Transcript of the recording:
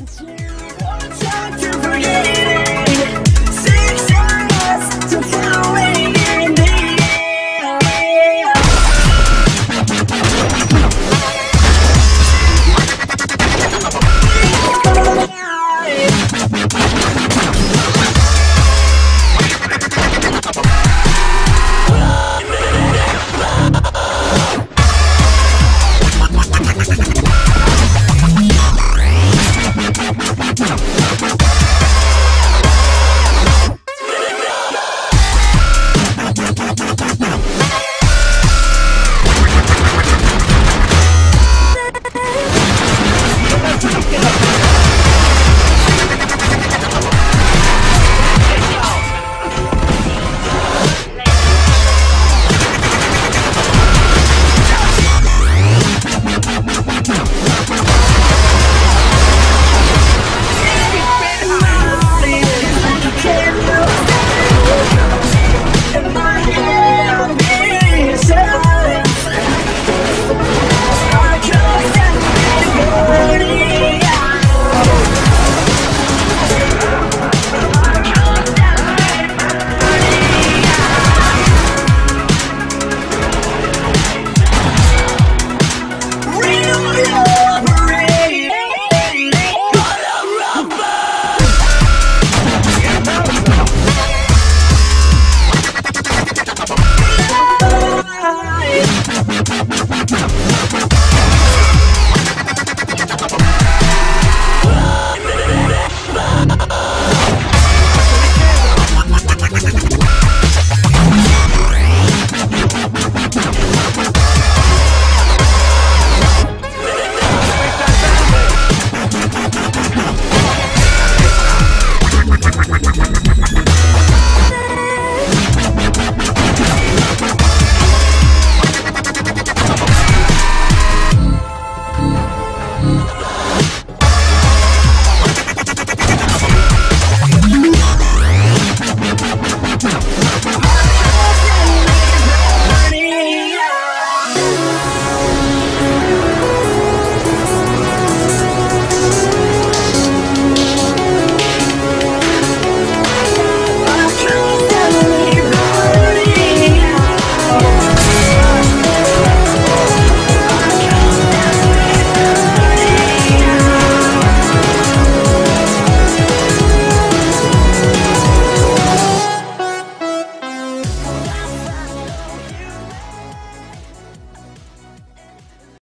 It's you.